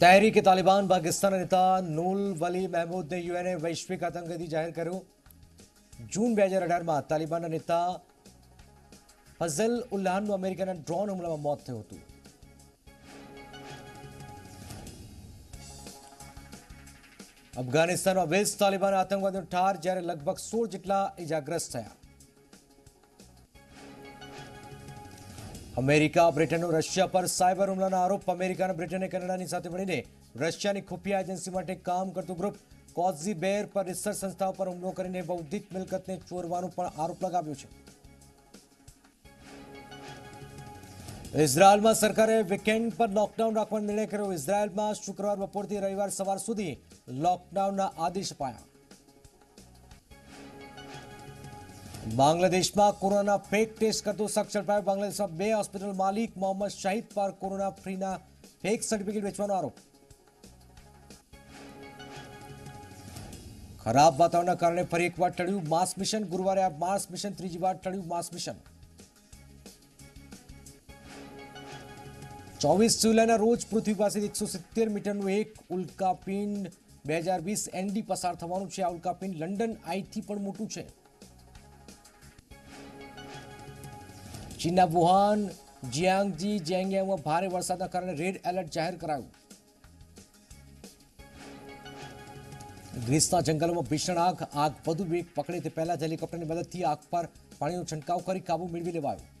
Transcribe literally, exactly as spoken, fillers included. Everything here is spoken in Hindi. तहरीक तालिबान पाकिस्तान नेता नूल वली महमूद ने यूएनए वैश्विक आतंकवादी जाहिर करो। जून बे हजार अठार में तालिबान नेता फजल उल्लाहन अमेरिका ड्रोन हमला में मौत थी होती। अफगानिस्तान में वीस तालिबान आतंकवादी ठार जयरे लगभग सोल जेटला इजाग्रस्त थया। अमेरिका ब्रिटन और रशिया पर साइबर हमलाना आरोप। अमेरिका ने ब्रिटन ने कनाडा की साथ मळीने रशिया की खुफिया एजेंसी माटे काम करतु ग्रुप कॉजी बेयर पर रिसर्च संस्थाओं पर हमलो करीने बौद्धिक मिलकत ने चोरवानो पण आरोप लगाव्यो छे। इजरायल में सरकारे वीकेंड पर लॉकडाउन राखवानो निर्णय कर्यो। इजरायल में शुक्रवार बपोर थी रविवार सवार सुधी लॉकडाउन ना आदेश अपाया। बांग्लादेश में कोरोना फेक टेस्ट करते शख्स झड़पायो। बांग्लादेश में बे हॉस्पिटल मालिक मोहम्मद शाहिद पर कोरोना फ्री ना फेक सर्टिफिकेट वेचवानो आरोप। खराब वातावरण के कारण फरी एक बार टळ्यु मास मिशन। गुरुवार आ मास मिशन तीजी बार टळ्यु मास मिशन। चौबीस जुलाई रोज पृथ्वी पास एक सौ सित्तेर मीटर एक उल्कापिंड बे हजार वीस एनडी पसार थवानुं छे। आ उल्कापिंड लंडन आई थी पण मोटुं छे। चीनना वुहान जियांगजी जेंगयांग में भारी वरसाद के कारण रेड एलर्ट जाहिर करायु। ग्रीस जंगलों में भीषण आग आग वधु वेग पकड़े ते पहला हेलिकॉप्टर की मदद थी आग पर पानी छंटकाव कर काबू मेळवी लेवायो।